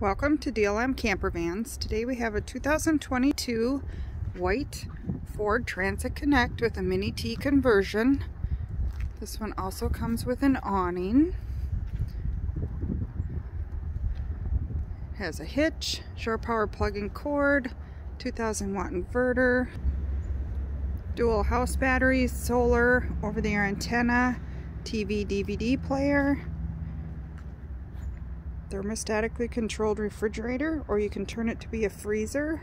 Welcome to DLM Camper Vans. Today we have a 2022 white Ford Transit Connect with a Mini-T conversion. This one also comes with an awning. Has a hitch, Shore Power plug-in cord, 2,000-watt inverter, dual house batteries, solar, over-the-air antenna, TV, DVD player, thermostatically controlled refrigerator, or you can turn it to be a freezer,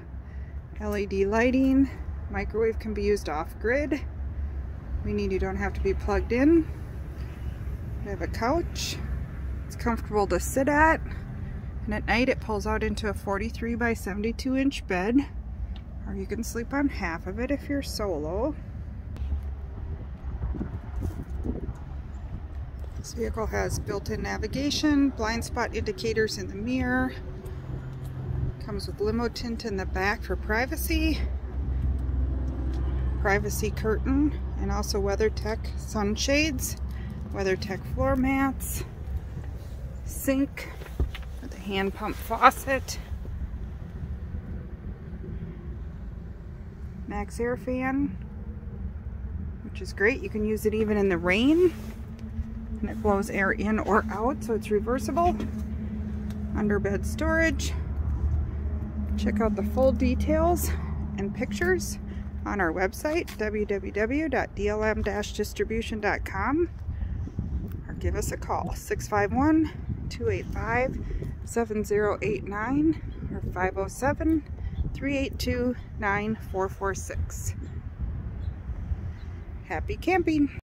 LED lighting, microwave can be used off-grid, meaning you don't have to be plugged in. I have a couch, it's comfortable to sit at, and at night it pulls out into a 43 by 72 inch bed, or you can sleep on half of it if you're solo. This vehicle has built-in navigation, blind spot indicators in the mirror, comes with limo tint in the back for privacy, privacy curtain, and also WeatherTech sunshades, WeatherTech floor mats, sink with a hand pump faucet, Max Air fan, which is great. You can use it even in the rain. And it blows air in or out, so it's reversible. Underbed storage. Check out the full details and pictures on our website, www.dlm-distribution.com, or give us a call, 651-285-7089 or 507-382-9446. Happy camping!